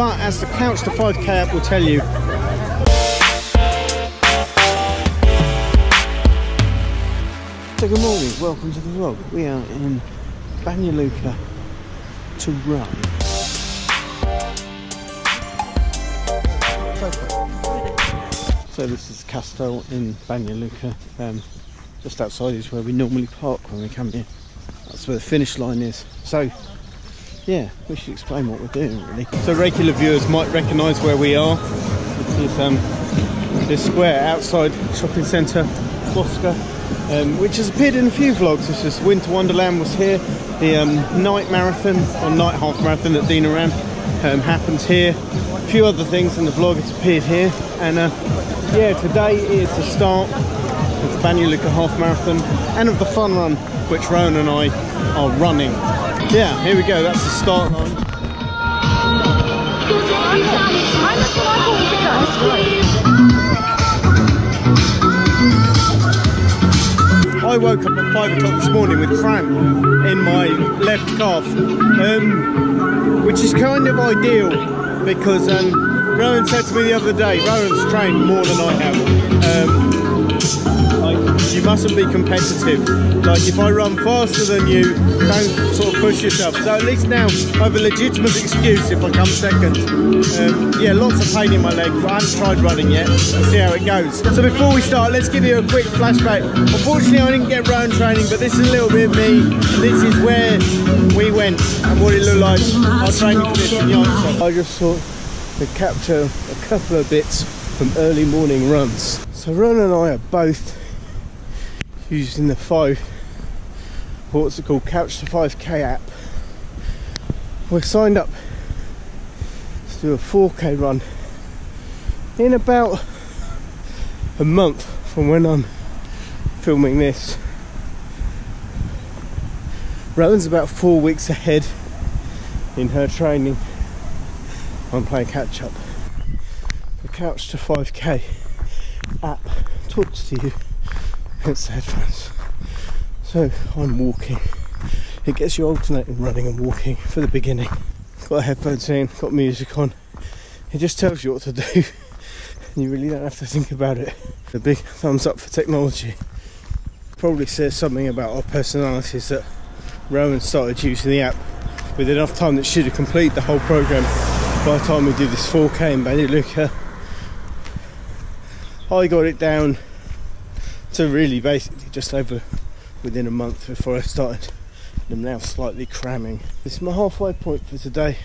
but as the Couch to 5K app will tell you, so good morning, welcome to the vlog. We are in Banja Luka to run. So this is Castel in Banja Luka. Just outside is where we normally park when we come here. That's where the finish line is. So yeah, we should explain what we're doing really. So regular viewers might recognise where we are. This is this square outside shopping centre Bosca, which has appeared in a few vlogs. It's just Winter Wonderland was here. The night marathon or night half marathon that Dina ran happens here. A few other things in the vlog, it's appeared here. And yeah, today is the start of the Banja Luka half marathon and of the fun run, which Rowan and I are running. Yeah, here we go, that's the start line. I woke up at 5 o'clock this morning with cramp in my left calf, which is kind of ideal because Rowan said to me the other day, Rowan's trained more than I have. Like, you mustn't be competitive. Like, if I run faster than you, don't sort of push yourself. So at least now I have a legitimate excuse if I come second. Yeah, lots of pain in my leg, but I haven't tried running yet. Let's see how it goes. So before we start, let's give you a quick flashback. Unfortunately, I didn't get round training, but this is a little bit of me. This is where we went and what it looked like. I'll train you for this in the answer. I just thought to capture a couple of bits from early morning runs. So Rowan and I are both using the Couch to 5K app. We're signed up to do a 4K run in about a month from when I'm filming this. Rowan's about 4 weeks ahead in her training. I'm playing catch up. The Couch to 5K app talks to you, hence the headphones. So I'm walking. It gets you alternating running and walking for the beginning. Got headphones in, got music on. It just tells you what to do and you really don't have to think about it. A big thumbs up for technology. Probably says something about our personalities that Rowan started using the app with enough time that she'd have completed the whole programme by the time we did this 4K in Banja Luka. I got it down to really basically just over within a month before I started. I'm now slightly cramming. This is my halfway point for today.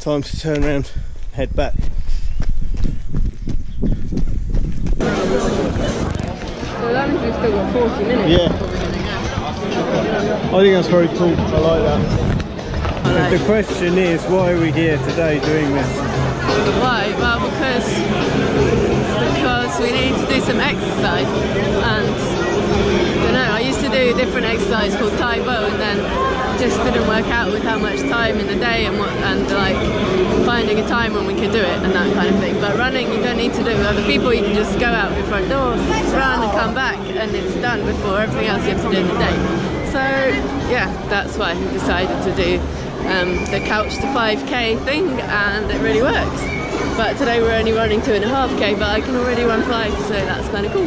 Time to turn around, head back. Well, that means we've still got 40 minutes. Yeah. I think that's very cool. I like that. Right. The question is, why are we here today doing this? Why? Well, because we need to do some exercise, and I don't know, I used to do a different exercise called Tai Bo, and then just didn't work out with how much time in the day and like finding a time when we could do it and that kind of thing. But running, you don't need to do it with other people, you can just go out your front door, run and come back, and it's done before everything else you have to do in the day. So yeah, that's why we decided to do the Couch to 5K thing, and it really works. But today we're only running 2.5K, but I can already run 5, so that's kind of cool.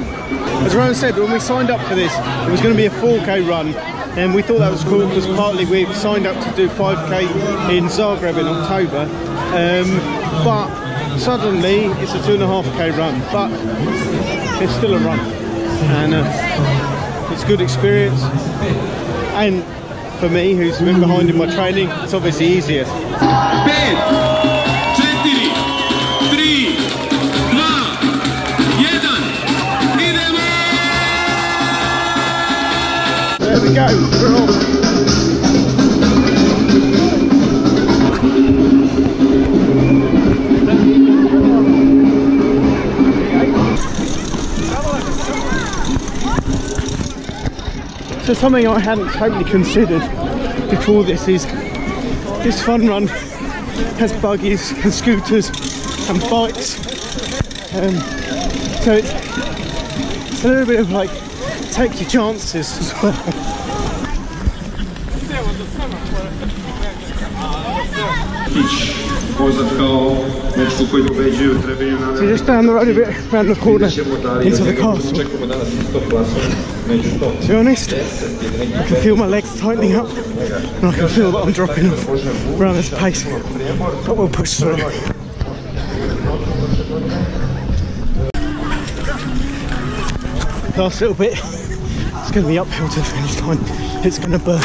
As Rowan said, when we signed up for this, it was going to be a 4K run, and we thought that was cool because partly we've signed up to do 5K in Zagreb in October, but suddenly it's a 2.5K run, but it's still a run, and it's a good experience. And for me, who's been behind in my training, it's obviously easier. There we go, we're off. So something I hadn't totally considered before this is this fun run has buggies and scooters and bikes. So it's a little bit of like take your chances as well. So we just down the road a bit, round the corner, into the castle. To be honest, I can feel my legs tightening up and I can feel that I'm dropping off around this pace, but we'll push through. Last little bit, it's going to be uphill to the finish line, it's going to burn.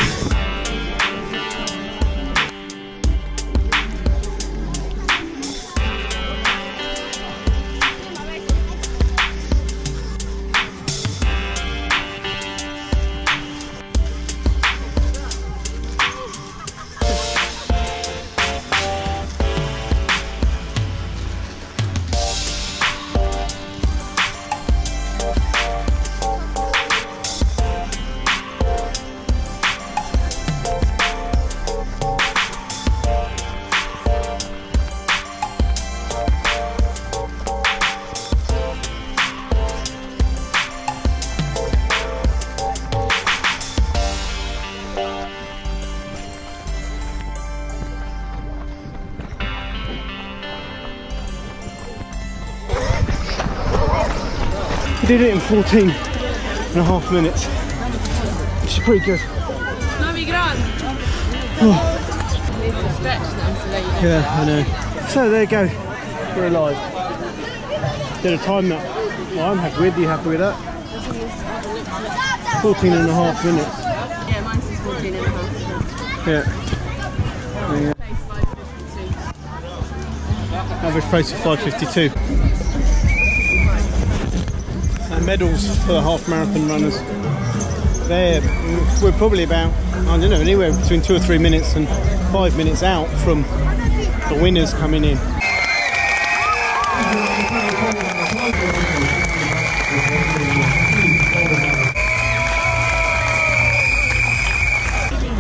I did it in 14.5 minutes, which is pretty good. Oh. Yeah, I know. So there you go, we're alive. Did a time that, well, I'm happy with, you happy with that? 14.5 minutes. Yeah, mine's 14.5. Yeah. Average pace of 5:52. Medals for half marathon runners. We're probably about, I don't know, anywhere between 2 or 3 minutes and 5 minutes out from the winners coming in.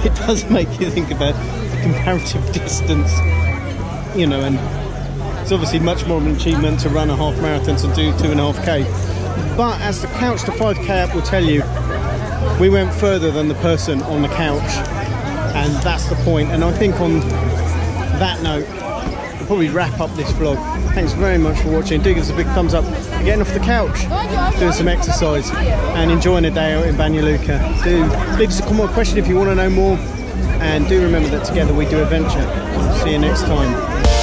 It does make you think about the comparative distance, you know, and it's obviously much more of an achievement to run a half marathon to do 2.5K. But as the Couch to 5K app will tell you, we went further than the person on the couch, and that's the point. And I think on that note, we'll probably wrap up this vlog. Thanks very much for watching. Do give us a big thumbs up. We're getting off the couch, doing some exercise, and enjoying a day out in Banja Luka. Do leave us a comment question if you want to know more, and do remember that together we do adventure. See you next time.